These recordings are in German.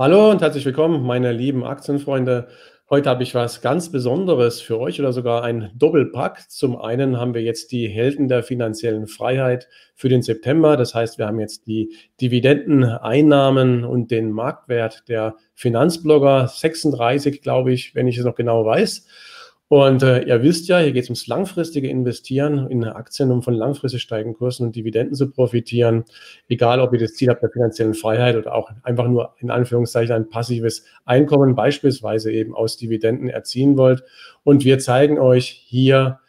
Hallo und herzlich willkommen, meine lieben Aktienfreunde. Heute habe ich was ganz Besonderes für euch oder sogar ein Doppelpack. Zum einen haben wir jetzt die Helden der finanziellen Freiheit für den September. Das heißt, wir haben jetzt die Dividendeneinnahmen und den Marktwert der Finanzblogger, 36, glaube ich, wenn ich es noch genau weiß. Und ihr wisst ja, hier geht es ums langfristige Investieren in Aktien, um von langfristig steigenden Kursen und Dividenden zu profitieren. Egal, ob ihr das Ziel habt der finanziellen Freiheit oder auch einfach nur in Anführungszeichen ein passives Einkommen beispielsweise eben aus Dividenden erzielen wollt. Und wir zeigen euch hier,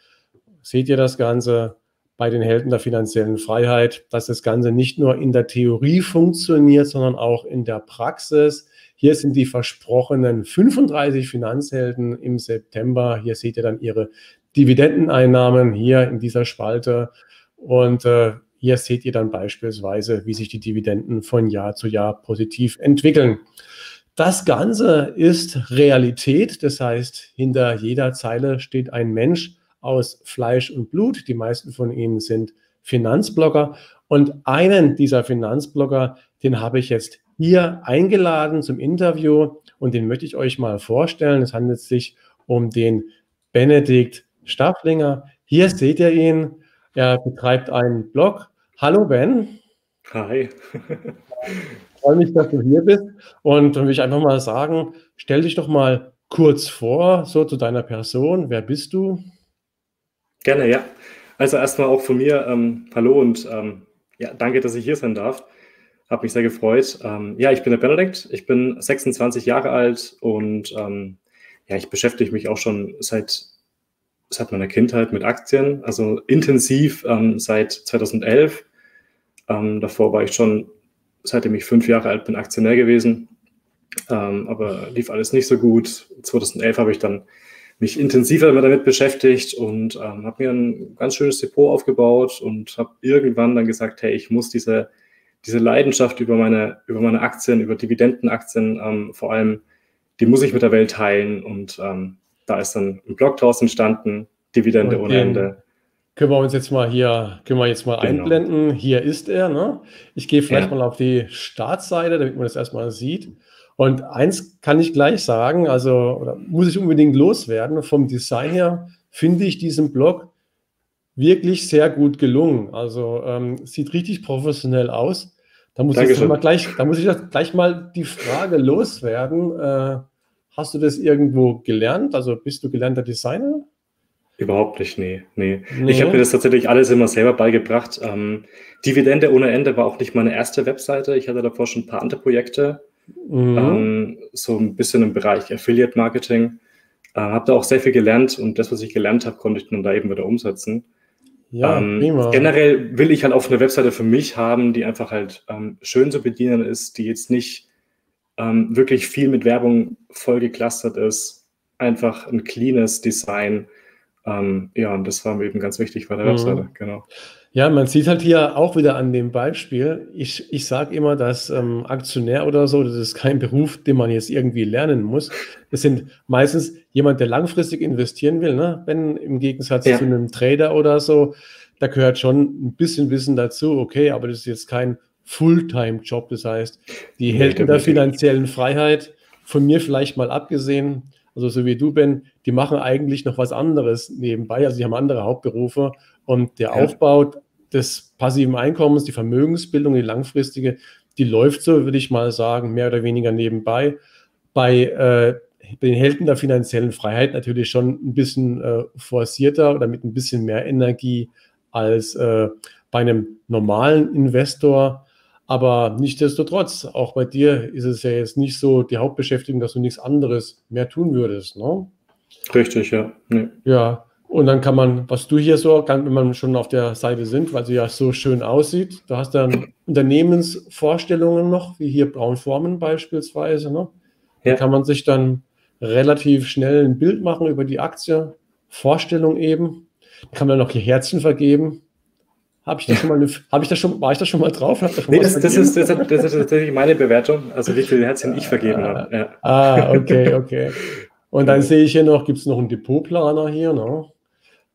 seht ihr das Ganze, bei den Helden der finanziellen Freiheit, dass das Ganze nicht nur in der Theorie funktioniert, sondern auch in der Praxis. Hier sind die versprochenen 35 Finanzhelden im September. Hier seht ihr dann ihre Dividendeneinnahmen hier in dieser Spalte. Und hier seht ihr dann beispielsweise, wie sich die Dividenden von Jahr zu Jahr positiv entwickeln. Das Ganze ist Realität. Das heißt, hinter jeder Zeile steht ein Mensch aus Fleisch und Blut. Die meisten von ihnen sind Finanzblogger. Und einen dieser Finanzblogger, den habe ich jetzt hier eingeladen zum Interview und den möchte ich euch mal vorstellen. Es handelt sich um den Benedikt Stafflinger. Hier seht ihr ihn. Er betreibt einen Blog. Hallo Ben. Hi. Ich freue mich, dass du hier bist. Und dann will ich einfach mal sagen, stell dich doch mal kurz vor, so zu deiner Person. Wer bist du? Gerne, ja. Also erstmal auch von mir, hallo und ja, danke, dass ich hier sein darf. Habe mich sehr gefreut. Ja, ich bin der Benedikt, ich bin 26 Jahre alt und ja, ich beschäftige mich auch schon seit meiner Kindheit mit Aktien, also intensiv seit 2011. Davor war ich schon, seitdem ich 5 Jahre alt bin, Aktionär gewesen, aber lief alles nicht so gut. 2011 habe ich dann mich intensiver damit beschäftigt und habe mir ein ganz schönes Depot aufgebaut und habe irgendwann dann gesagt, hey, ich muss diese Leidenschaft über meine Aktien, über Dividendenaktien, vor allem, die muss ich mit der Welt teilen. Und da ist dann ein Blog draus entstanden, Dividende ohne Ende. Können wir uns jetzt mal einblenden. Hier ist er. Ne? Ich gehe vielleicht mal auf die Startseite, damit man das erstmal sieht. Und eins kann ich gleich sagen, also oder muss ich unbedingt loswerden, vom Design her finde ich diesen Blog wirklich sehr gut gelungen. Also sieht richtig professionell aus. Da muss ich gleich mal die Frage loswerden. Hast du das irgendwo gelernt? Also bist du gelernter Designer? Überhaupt nicht, nee. Ich habe mir das tatsächlich alles immer selber beigebracht. Dividende ohne Ende war auch nicht meine erste Webseite. Ich hatte davor schon ein paar andere Projekte. So ein bisschen im Bereich Affiliate Marketing. Habe da auch sehr viel gelernt und das, was ich gelernt habe, konnte ich dann da eben wieder umsetzen. Ja, generell will ich halt auf eine Webseite für mich haben, die einfach halt schön zu bedienen ist, die jetzt nicht wirklich viel mit Werbung voll geclustert ist. Einfach ein cleanes Design. Ja, und das war mir eben ganz wichtig bei der Webseite. Genau. Ja, man sieht halt hier auch wieder an dem Beispiel, ich sage immer, dass Aktionär oder so, das ist kein Beruf, den man jetzt irgendwie lernen muss. Das sind meistens jemand, der langfristig investieren will, ne? Wenn im Gegensatz zu einem Trader oder so, da gehört schon ein bisschen Wissen dazu, okay, aber das ist jetzt kein Fulltime-Job, das heißt, die Helden der finanziellen Freiheit, von mir vielleicht mal abgesehen, also so wie du, Ben, die machen eigentlich noch was anderes nebenbei, also die haben andere Hauptberufe und der Aufbau des passiven Einkommens, die Vermögensbildung, die langfristige, die läuft so, würde ich mal sagen, mehr oder weniger nebenbei. Bei den Helden der finanziellen Freiheit natürlich schon ein bisschen forcierter oder mit ein bisschen mehr Energie als bei einem normalen Investor. Aber nichtsdestotrotz, auch bei dir ist es ja jetzt nicht so die Hauptbeschäftigung, dass du nichts anderes mehr tun würdest, ne? Richtig, ja. Nee. Ja, und dann kann man, was du hier so, wenn man schon auf der Seite sind, weil sie ja so schön aussieht, du hast dann Unternehmensvorstellungen noch, wie hier Braun-Formen beispielsweise, ne? Ja. Da kann man sich dann relativ schnell ein Bild machen über die Aktie, Vorstellung eben, da kann man noch hier Herzen vergeben. War ich da schon mal drauf? Nee, das ist tatsächlich meine Bewertung, also wie viele Herzchen ich vergeben habe. Ja. Okay. Und dann sehe ich hier noch, gibt es noch einen Depotplaner hier, ne?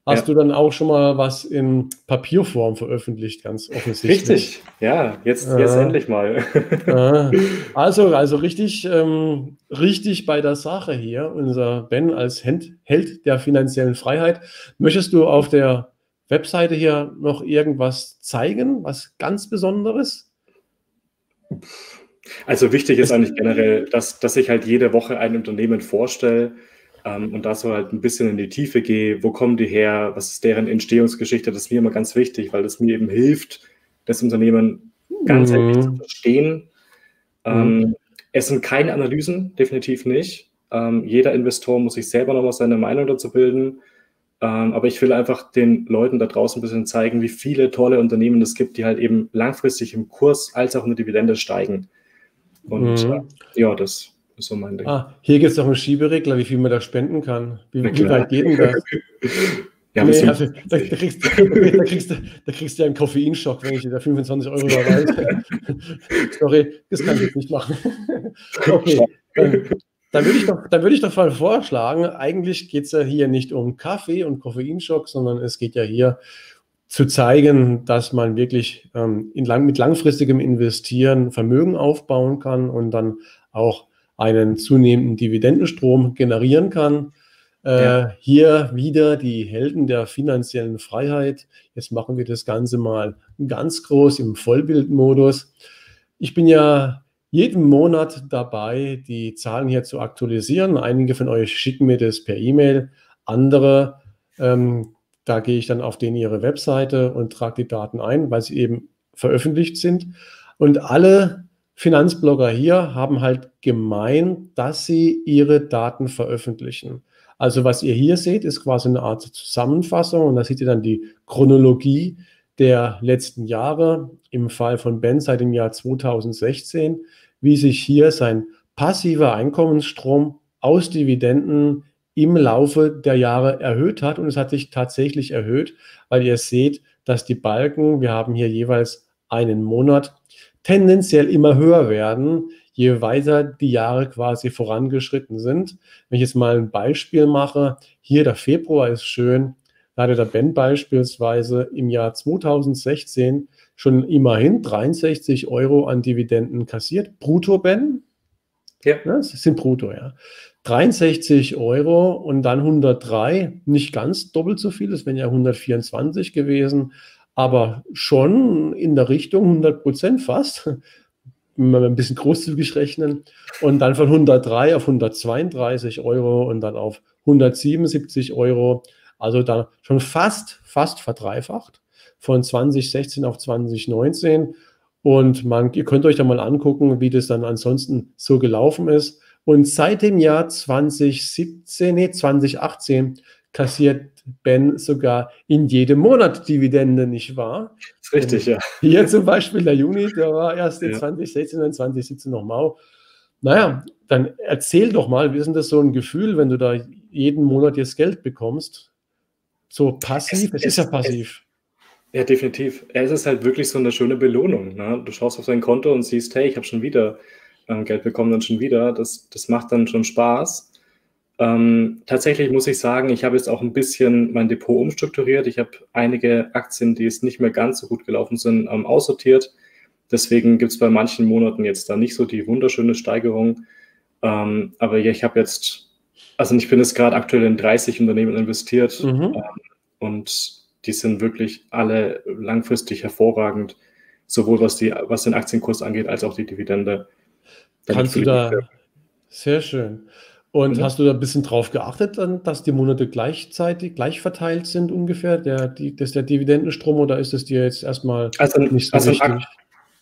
hast du dann auch schon mal was in Papierform veröffentlicht, ganz offensichtlich. Richtig, ja, jetzt endlich mal. Also richtig, richtig bei der Sache hier, unser Ben als Held der finanziellen Freiheit. Möchtest du auf der Webseite hier noch irgendwas zeigen, was ganz Besonderes? Also wichtig ist eigentlich generell, dass ich halt jede Woche ein Unternehmen vorstelle, und da so halt ein bisschen in die Tiefe gehe, wo kommen die her, was ist deren Entstehungsgeschichte, das ist mir immer ganz wichtig, weil das mir eben hilft, das Unternehmen ganzheitlich zu verstehen. Es sind keine Analysen, definitiv nicht. Jeder Investor muss sich selber nochmal seine Meinung dazu bilden, aber ich will einfach den Leuten da draußen ein bisschen zeigen, wie viele tolle Unternehmen es gibt, die halt eben langfristig im Kurs als auch in der Dividende steigen. Und ja, das... so mein Ding. Ah, hier gibt es noch einen Schieberegler, wie viel man da spenden kann. Wie weit geht denn das? Ja, nee, also, da kriegst du ja einen Koffeinschock, wenn ich dir da 25 Euro überweise. Sorry, das kann ich jetzt nicht machen. Okay, dann würde ich doch mal vorschlagen, eigentlich geht es ja hier nicht um Kaffee und Koffeinschock, sondern es geht ja hier zu zeigen, dass man wirklich mit langfristigem Investieren Vermögen aufbauen kann und dann auch einen zunehmenden Dividendenstrom generieren kann. Hier wieder die Helden der finanziellen Freiheit. Jetzt machen wir das Ganze mal ganz groß im Vollbildmodus. Ich bin ja jeden Monat dabei, die Zahlen hier zu aktualisieren. Einige von euch schicken mir das per E-Mail. Andere, da gehe ich dann auf ihre Webseite und trage die Daten ein, weil sie eben veröffentlicht sind. Und alle Finanzblogger hier haben halt gemeint, dass sie ihre Daten veröffentlichen. Also was ihr hier seht, ist quasi eine Art Zusammenfassung und da seht ihr dann die Chronologie der letzten Jahre, im Fall von Ben seit dem Jahr 2016, wie sich hier sein passiver Einkommensstrom aus Dividenden im Laufe der Jahre erhöht hat, und es hat sich tatsächlich erhöht, weil ihr seht, dass die Balken, wir haben hier jeweils einen Monat, tendenziell immer höher werden, je weiter die Jahre quasi vorangeschritten sind. Wenn ich jetzt mal ein Beispiel mache, hier der Februar ist schön, da hatte der Ben beispielsweise im Jahr 2016 schon immerhin 63 Euro an Dividenden kassiert. Brutto, Ben? Ja. Das sind brutto, ja. 63 Euro und dann 103, nicht ganz doppelt so viel, das wären ja 124 gewesen, aber schon in der Richtung 100% fast, wenn wir ein bisschen großzügig rechnen, und dann von 103 auf 132 Euro und dann auf 177 Euro, also dann schon fast verdreifacht von 2016 auf 2019, und ihr könnt euch da mal angucken, wie das dann ansonsten so gelaufen ist, und seit dem Jahr 2018 kassiert Ben sogar in jedem Monat Dividende, nicht wahr? Das ist richtig, ja. Hier zum Beispiel der Juni, der war erst in 2016 und 2017 noch mau. Naja, dann erzähl doch mal, wie ist denn das so ein Gefühl, wenn du da jeden Monat jetzt Geld bekommst? So passiv, es ist ja passiv. Ja, definitiv. Es ist halt wirklich so eine schöne Belohnung. Ne? Du schaust auf dein Konto und siehst, hey, ich habe schon wieder Geld bekommen und schon wieder. Das macht dann schon Spaß. Tatsächlich muss ich sagen, ich habe jetzt auch ein bisschen mein Depot umstrukturiert. Ich habe einige Aktien, die jetzt nicht mehr ganz so gut gelaufen sind, aussortiert. Deswegen gibt es bei manchen Monaten jetzt da nicht so die wunderschöne Steigerung. Aber ich habe jetzt, also ich bin jetzt gerade aktuell in 30 Unternehmen investiert, und die sind wirklich alle langfristig hervorragend, sowohl was den Aktienkurs angeht, als auch die Dividende. Kannst du da, sehr schön. Und hast du da ein bisschen drauf geachtet, dass die Monate gleich verteilt sind ungefähr, der Dividendenstrom, oder ist es dir jetzt erstmal nicht so wichtig?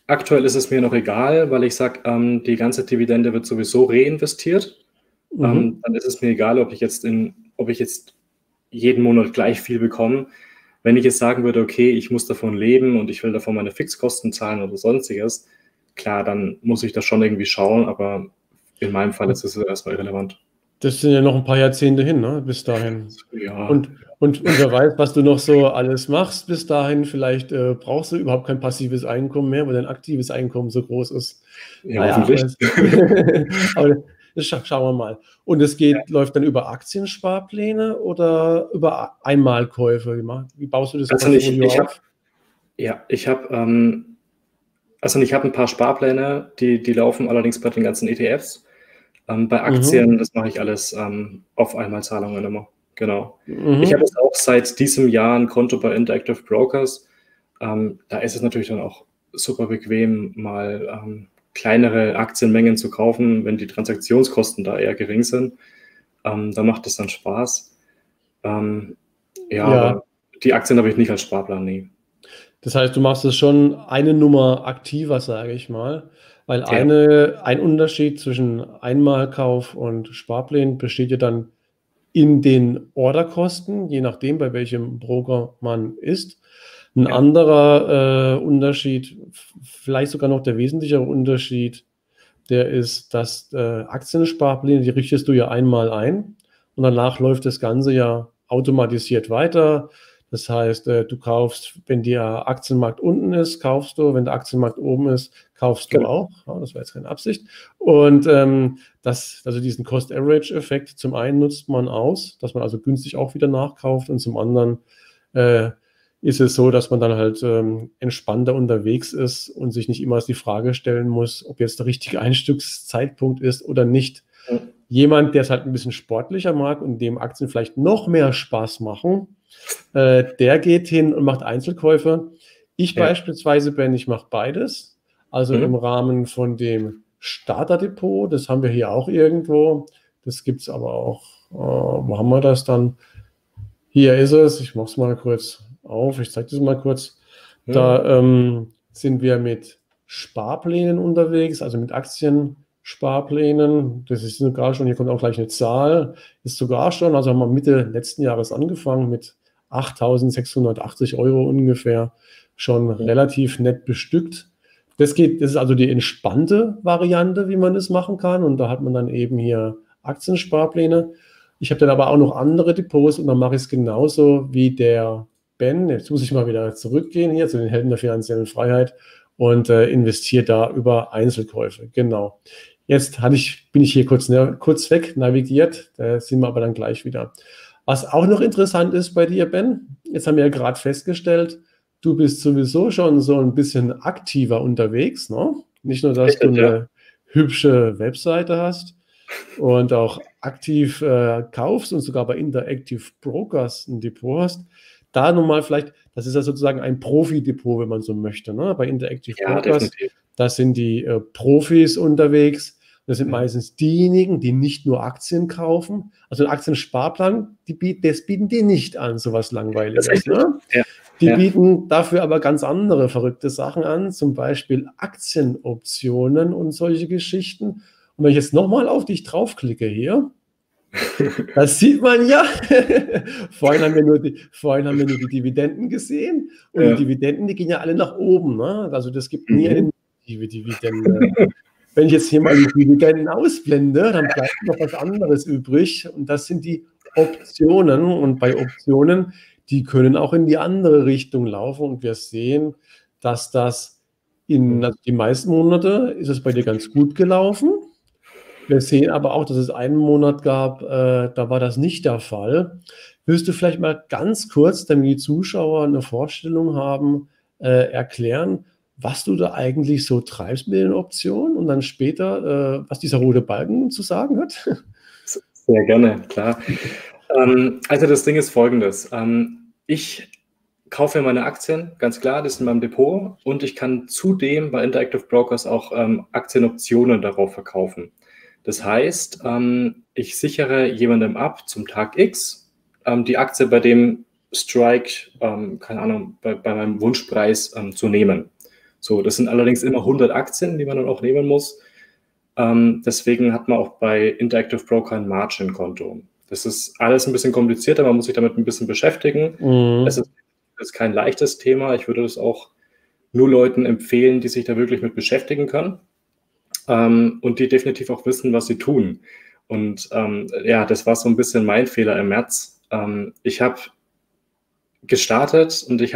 Aktuell ist es mir noch egal, weil ich sage, die ganze Dividende wird sowieso reinvestiert. Dann ist es mir egal, ob ich jetzt jeden Monat gleich viel bekomme. Wenn ich jetzt sagen würde, okay, ich muss davon leben und ich will davon meine Fixkosten zahlen oder sonstiges, klar, dann muss ich das schon irgendwie schauen, aber in meinem Fall ist es erstmal irrelevant. Das sind ja noch ein paar Jahrzehnte hin, ne? Bis dahin. Ja. Und wer weiß, was du noch so alles machst bis dahin. Vielleicht brauchst du überhaupt kein passives Einkommen mehr, weil dein aktives Einkommen so groß ist. Ja, naja, hoffentlich. Aber Schauen wir mal. Und es geht, läuft dann über Aktiensparpläne oder über Einmalkäufe? Wie baust du das also auf? Ja, ich habe ich habe ein paar Sparpläne, die laufen allerdings bei den ganzen ETFs. Bei Aktien, das mache ich alles auf Einmalzahlungen immer. Genau. Ich habe jetzt auch seit diesem Jahr ein Konto bei Interactive Brokers. Da ist es natürlich dann auch super bequem, mal kleinere Aktienmengen zu kaufen, wenn die Transaktionskosten da eher gering sind. Da macht es dann Spaß. Aber die Aktien habe ich nicht als Sparplan, nee. Das heißt, du machst es schon eine Nummer aktiver, sage ich mal, weil ein Unterschied zwischen Einmalkauf und Sparplan besteht ja dann in den Orderkosten, je nachdem, bei welchem Broker man ist. Ein anderer Unterschied, vielleicht sogar noch der wesentlichere Unterschied, der ist, dass Aktiensparpläne, die richtest du ja einmal ein und danach läuft das Ganze ja automatisiert weiter. Das heißt, du kaufst, wenn der Aktienmarkt unten ist, kaufst du, wenn der Aktienmarkt oben ist, kaufst du auch. Ja, das war jetzt keine Absicht. Und also diesen Cost-Average-Effekt, zum einen nutzt man aus, dass man also günstig auch wieder nachkauft und zum anderen ist es so, dass man dann halt entspannter unterwegs ist und sich nicht immer die Frage stellen muss, ob jetzt der richtige Einstiegszeitpunkt ist oder nicht. Mhm. Jemand, der es halt ein bisschen sportlicher mag und dem Aktien vielleicht noch mehr Spaß machen, der geht hin und macht Einzelkäufe. Ich beispielsweise, Ben, ich mache beides. Also im Rahmen von dem Starterdepot, das haben wir hier auch irgendwo. Das gibt es aber auch. Wo haben wir das dann? Hier ist es. Ich mache es mal kurz auf. Ich zeige das mal kurz. Ja. Da sind wir mit Sparplänen unterwegs, also mit Aktiensparplänen. Das ist sogar schon, hier kommt auch gleich eine Zahl, ist sogar schon, also haben wir Mitte letzten Jahres angefangen mit 8.680 Euro ungefähr, schon relativ nett bestückt. Das ist also die entspannte Variante, wie man das machen kann, und da hat man dann eben hier Aktiensparpläne. Ich habe dann aber auch noch andere Depots und dann mache ich es genauso wie der Ben. Jetzt muss ich mal wieder zurückgehen hier zu den Helden der finanziellen Freiheit und investiere da über Einzelkäufe. Genau. Jetzt bin ich hier kurz weg navigiert, da sind wir aber dann gleich wieder. Was auch noch interessant ist bei dir, Ben, jetzt haben wir ja gerade festgestellt, du bist sowieso schon so ein bisschen aktiver unterwegs, ne? Nicht nur, dass du eine hübsche Webseite hast und auch aktiv kaufst und sogar bei Interactive Brokers ein Depot hast. Da nochmal vielleicht, das ist ja sozusagen ein Profi-Depot, wenn man so möchte, ne? Bei Interactive Brokers, da sind die Profis unterwegs. Das sind meistens diejenigen, die nicht nur Aktien kaufen. Also einen Aktiensparplan, das bieten die nicht an, sowas Langweiliges. Ne? Ja. Die bieten dafür aber ganz andere verrückte Sachen an, zum Beispiel Aktienoptionen und solche Geschichten. Und wenn ich jetzt nochmal auf dich draufklicke hier, das sieht man ja. Vorhin haben wir nur die Dividenden gesehen. Und die Dividenden, die gehen ja alle nach oben. Ne? Also das gibt nie eine Dividende. Wenn ich jetzt hier mal die Dividenden ausblende, dann bleibt noch was anderes übrig. Und das sind die Optionen. Und bei Optionen, die können auch in die andere Richtung laufen. Und wir sehen, dass das also die meisten Monate ist es bei dir ganz gut gelaufen. Wir sehen aber auch, dass es einen Monat gab, da war das nicht der Fall. Willst du vielleicht mal ganz kurz, damit die Zuschauer eine Vorstellung haben, erklären, was du da eigentlich so treibst mit den Optionen und dann später, was dieser rote Balken zu sagen hat? Sehr gerne, klar. Also das Ding ist folgendes. Ich kaufe meine Aktien, ganz klar, das ist in meinem Depot, und ich kann zudem bei Interactive Brokers auch Aktienoptionen darauf verkaufen. Das heißt, ich sichere jemandem ab zum Tag X die Aktie bei dem Strike, keine Ahnung, bei meinem Wunschpreis zu nehmen. So, das sind allerdings immer 100 Aktien, die man dann auch nehmen muss. Deswegen hat man auch bei Interactive Broker ein Margin-Konto. Das ist alles ein bisschen komplizierter, man muss sich damit ein bisschen beschäftigen. Das ist kein leichtes Thema. Ich würde das auch nur Leuten empfehlen, die sich da wirklich mit beschäftigen können. Und die definitiv auch wissen, was sie tun. Und das war so ein bisschen mein Fehler im März. Ich habe gestartet und ich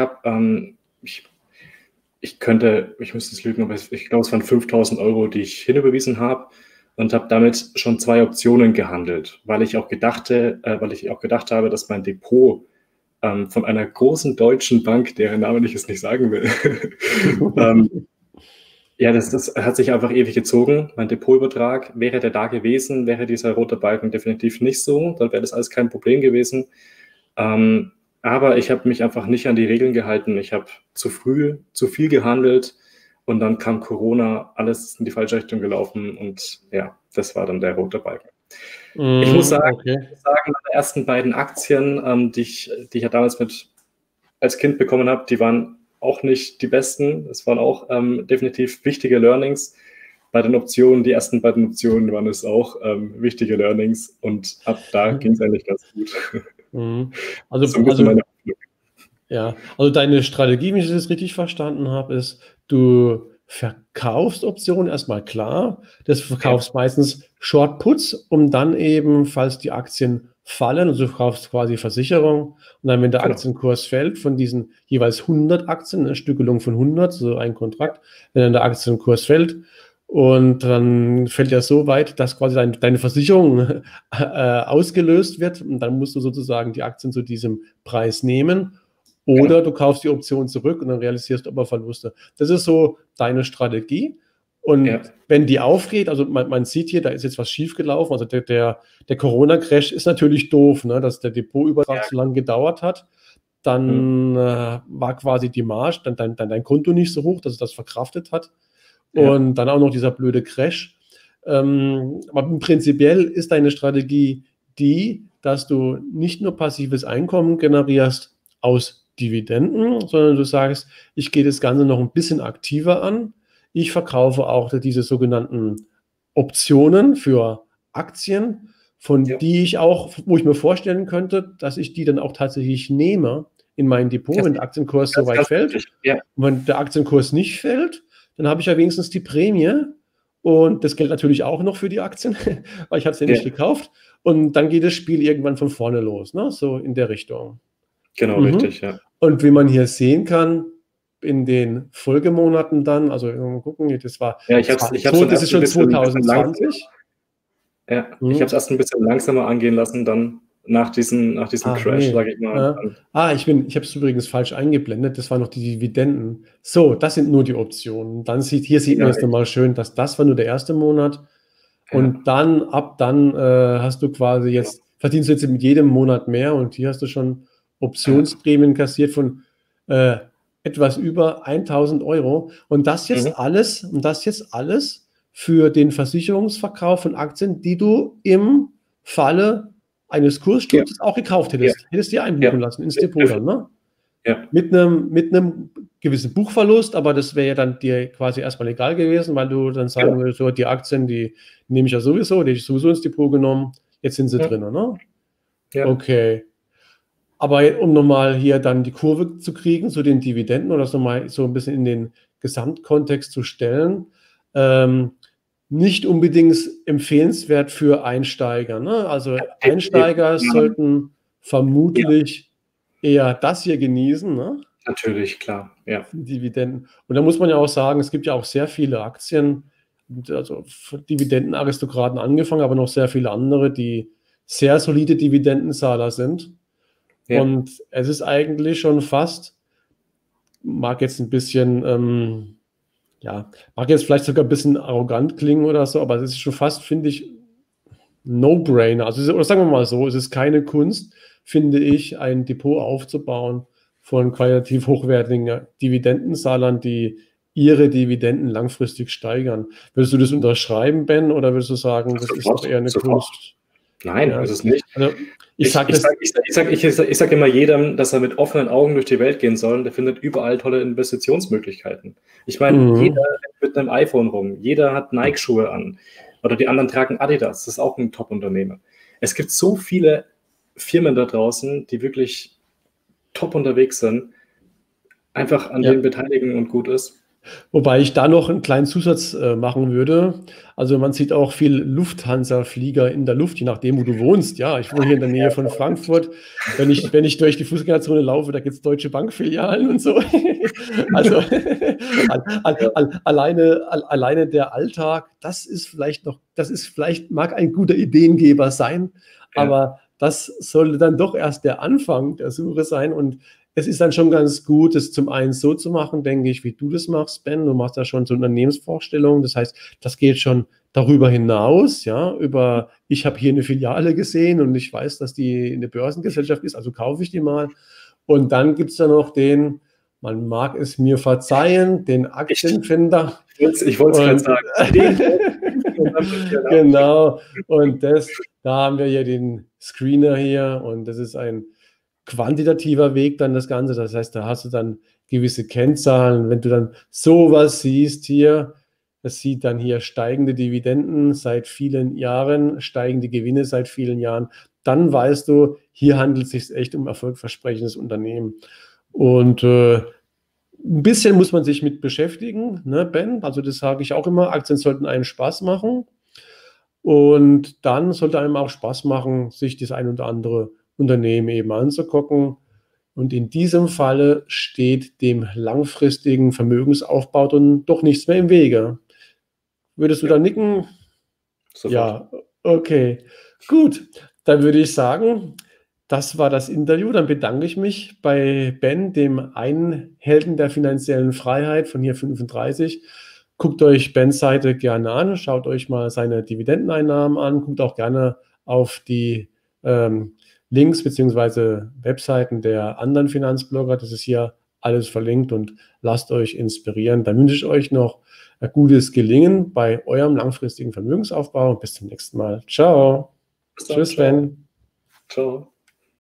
müsste es lügen, aber ich glaube, es waren 5.000 Euro, die ich hinüberwiesen habe. und habe damit schon 2 Optionen gehandelt, weil ich auch gedacht habe, dass mein Depot von einer großen deutschen Bank, deren Namen ich jetzt nicht sagen will, ja, das hat sich einfach ewig gezogen. Mein Depotübertrag, wäre der da gewesen, wäre dieser rote Balken definitiv nicht so, dann wäre das alles kein Problem gewesen. Aber ich habe mich einfach nicht an die Regeln gehalten. Ich habe zu früh, zu viel gehandelt und dann kam Corona, alles in die falsche Richtung gelaufen und ja, das war dann der rote Balken. Ich muss sagen, meine ersten beiden Aktien, die ich ja damals als Kind bekommen habe, die waren auch nicht die besten. Es waren auch definitiv wichtige Learnings. Bei den Optionen, die ersten beiden Optionen waren es auch wichtige Learnings und ab da ging es eigentlich ganz gut. Also deine Strategie, wenn ich das richtig verstanden habe, ist, du verkaufst Optionen erstmal klar, das verkaufst meistens Shortputs, um dann eben, falls die Aktien fallen, also du verkaufst quasi Versicherung und dann, wenn der Aktienkurs fällt, von diesen jeweils 100 Aktien, eine Stückelung von 100, so ein Kontrakt, wenn dann der Aktienkurs fällt und dann fällt ja so weit, dass quasi deine Versicherung ausgelöst wird und dann musst du sozusagen die Aktien zu diesem Preis nehmen. Oder du kaufst die Option zurück und dann realisierst du aber Verluste. Das ist so deine Strategie. Und wenn die aufgeht, also man sieht hier, da ist jetzt was schiefgelaufen. Also der Corona-Crash ist natürlich doof, ne? Dass der Depotübertrag so lange gedauert hat. Dann war quasi die Marge, dann dein Konto nicht so hoch, dass es das verkraftet hat. Und dann auch noch dieser blöde Crash. Aber prinzipiell ist deine Strategie die, dass du nicht nur passives Einkommen generierst aus Dividenden, sondern du sagst, ich gehe das Ganze noch ein bisschen aktiver an. Ich verkaufe auch diese sogenannten Optionen für Aktien, wo ich mir vorstellen könnte, dass ich die dann auch tatsächlich nehme in mein Depot, wenn der Aktienkurs so weit fällt. Ja. Und wenn der Aktienkurs nicht fällt, dann habe ich ja wenigstens die Prämie und das gilt natürlich auch noch für die Aktien, weil ich habe es ja nicht gekauft. Und dann geht das Spiel irgendwann von vorne los, ne? So in der Richtung. Genau, richtig, ja. Und wie man hier sehen kann, in den Folgemonaten dann, also mal gucken, das war, das ist schon 2020. Ja, ich habe es erst ein bisschen langsamer angehen lassen, dann nach diesem Crash, sage ich mal. Ja. Ich habe es übrigens falsch eingeblendet, das waren noch die Dividenden. So, das sind nur die Optionen. Dann sieht man es nochmal schön, dass das war nur der erste Monat. Ja. Und dann, hast du quasi jetzt, verdienst du jetzt mit jedem Monat mehr und hier hast du schon Optionsprämien kassiert von etwas über 1.000 Euro und das jetzt alles für den Versicherungsverkauf von Aktien, die du im Falle eines Kurssturzes auch gekauft hättest. Hättest du dir einbuchen lassen ins Depot dann, ne? Ja. Mit einem gewissen Buchverlust, aber das wäre ja dann dir quasi erstmal egal gewesen, weil du dann sagen würdest, so, die Aktien, die nehme ich ja sowieso, die hätte ich sowieso ins Depot genommen, jetzt sind sie drin, ne? Ja. Okay. Aber um nochmal hier dann die Kurve zu kriegen zu den Dividenden oder das nochmal so ein bisschen in den Gesamtkontext zu stellen, nicht unbedingt empfehlenswert für Einsteiger, ne? Also Einsteiger sollten vermutlich eher das hier genießen, ne? Natürlich, klar, ja. Dividenden. Und da muss man ja auch sagen, es gibt ja auch sehr viele Aktien, also Dividendenaristokraten angefangen, aber noch sehr viele andere, die sehr solide Dividendenzahler sind. Ja. Und es ist eigentlich schon fast, mag jetzt vielleicht sogar ein bisschen arrogant klingen oder so, aber es ist schon fast, finde ich, No-Brainer. Also, oder sagen wir mal so, es ist keine Kunst, finde ich, ein Depot aufzubauen von qualitativ hochwertigen Dividendenzahlern, die ihre Dividenden langfristig steigern. Würdest du das unterschreiben, Ben, oder würdest du sagen, das ist doch eher eine Kunst? Nein, das ist nicht. Also, ich sag immer jedem, dass er mit offenen Augen durch die Welt gehen soll. Der findet überall tolle Investitionsmöglichkeiten. Ich meine, jeder rennt mit einem iPhone rum. Jeder hat Nike-Schuhe an. Oder die anderen tragen Adidas. Das ist auch ein Top-Unternehmen. Es gibt so viele Firmen da draußen, die wirklich top unterwegs sind. Einfach an denen beteiligen und gut ist. Wobei ich da noch einen kleinen Zusatz machen würde. Also man sieht auch viel Lufthansa-Flieger in der Luft, je nachdem, wo du wohnst. Ja, ich wohne hier in der Nähe von Frankfurt. Wenn ich durch die Fußgängerzone laufe, da gibt es deutsche Bankfilialen und so. Also alleine der Alltag, das ist vielleicht, mag ein guter Ideengeber sein, ja. Aber das sollte dann doch erst der Anfang der Suche sein. Und es ist dann schon ganz gut, das zum einen so zu machen, denke ich, wie du das machst, Ben. Du machst da schon so Unternehmensvorstellungen. Das heißt, das geht schon darüber hinaus, ja, über, ich habe hier eine Filiale gesehen und ich weiß, dass die eine Börsengesellschaft ist, also kaufe ich die mal. Und dann gibt es ja noch den, man mag es mir verzeihen, den Aktienfinder. Ich wollte es gerade sagen. Genau. Und da haben wir ja den Screener hier und das ist ein quantitativer Weg dann das Ganze, das heißt, da hast du dann gewisse Kennzahlen, wenn du dann sowas siehst hier, das sieht dann hier steigende Dividenden seit vielen Jahren, steigende Gewinne seit vielen Jahren, dann weißt du, hier handelt es sich echt um erfolgversprechendes Unternehmen und ein bisschen muss man sich mit beschäftigen, ne, Ben, also das sage ich auch immer, Aktien sollten einem Spaß machen und dann sollte einem auch Spaß machen, sich das ein oder andere Unternehmen eben anzugucken. Und in diesem Falle steht dem langfristigen Vermögensaufbau dann doch nichts mehr im Wege. Würdest du da nicken? Sofort. Ja, okay. Gut, dann würde ich sagen, das war das Interview. Dann bedanke ich mich bei Ben, dem einen Helden der finanziellen Freiheit von hier 35. Guckt euch Bens Seite gerne an, schaut euch mal seine Dividendeneinnahmen an, guckt auch gerne auf die Links bzw. Webseiten der anderen Finanzblogger, das ist hier alles verlinkt und lasst euch inspirieren. Dann wünsche ich euch noch ein gutes Gelingen bei eurem langfristigen Vermögensaufbau. Bis zum nächsten Mal. Ciao. Bis dann. Tschüss, Ben. Ciao.